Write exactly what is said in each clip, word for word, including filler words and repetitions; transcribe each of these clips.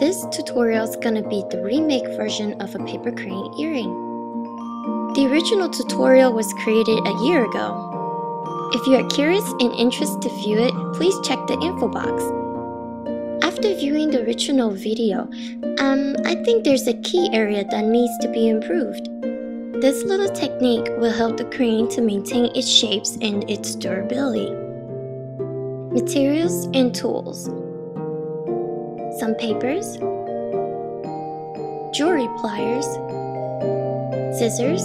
This tutorial is going to be the remake version of a paper crane earring. The original tutorial was created a year ago. If you are curious and interested to view it, please check the info box. After viewing the original video, um, I think there's a key area that needs to be improved. This little technique will help the crane to maintain its shapes and its durability. Materials and tools: some papers, jewelry pliers, scissors,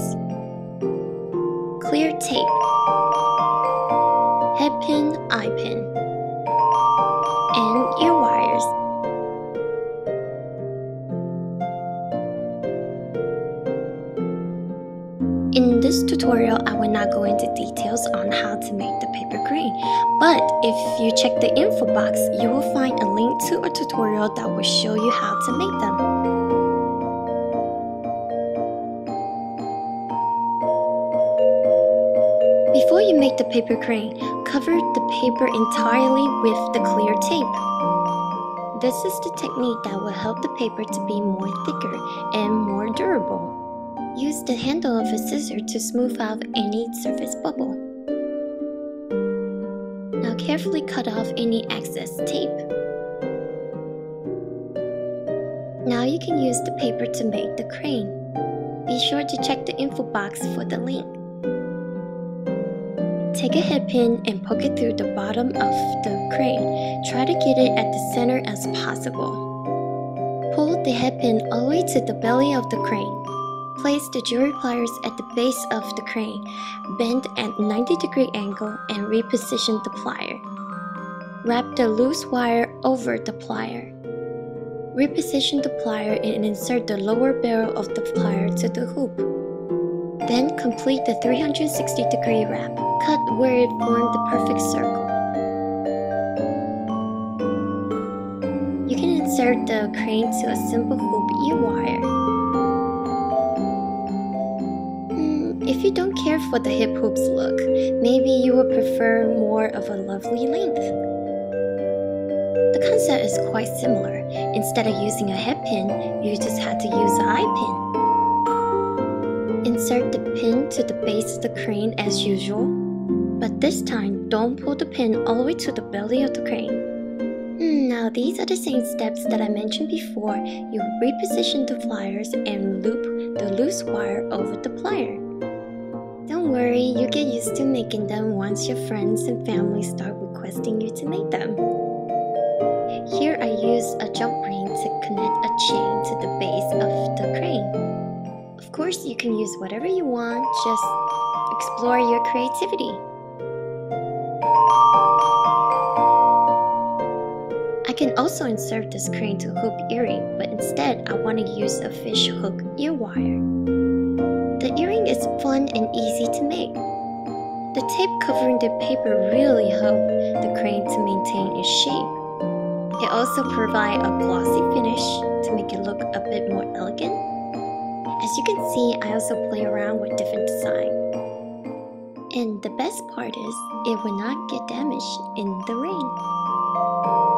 clear tape, head pin, eye pin, and ear wires. In this tutorial, I will not go into details on how to make the paper crane, but if you check the info box, you will find a link to a tutorial that will show you how to make them. Before you make the paper crane, cover the paper entirely with the clear tape. This is the technique that will help the paper to be more thicker and more durable. Use the handle of a scissor to smooth out any surface bubble. Now carefully cut off any excess tape. Now you can use the paper to make the crane. Be sure to check the info box for the link. Take a head pin and poke it through the bottom of the crane. Try to get it at the center as possible. Pull the head pin all the way to the belly of the crane. Place the jewelry pliers at the base of the crane, bend at ninety degree angle and reposition the plier. Wrap the loose wire over the plier. Reposition the plier and insert the lower barrel of the plier to the hoop. Then complete the three hundred sixty degree wrap. Cut where it formed the perfect circle. You can insert the crane to a simple hoop ear wire. If you don't care for the hip hoops look, maybe you would prefer more of a lovely length. The concept is quite similar. Instead of using a head pin, you just had to use an eye pin. Insert the pin to the base of the crane as usual, but this time don't pull the pin all the way to the belly of the crane. Now these are the same steps that I mentioned before. You reposition the pliers and loop the loose wire over the plier. Don't worry, you get used to making them once your friends and family start requesting you to make them. Here I use a jump ring to connect a chain to the base of the crane. Of course, you can use whatever you want, just explore your creativity. I can also insert this crane to hoop earring, but instead I want to use a fish hook ear wire. The earring is fun and easy to make. The tape covering the paper really helped the crane to maintain its shape. It also provides a glossy finish to make it look a bit more elegant. As you can see, I also play around with different design. And the best part is, it will not get damaged in the rain.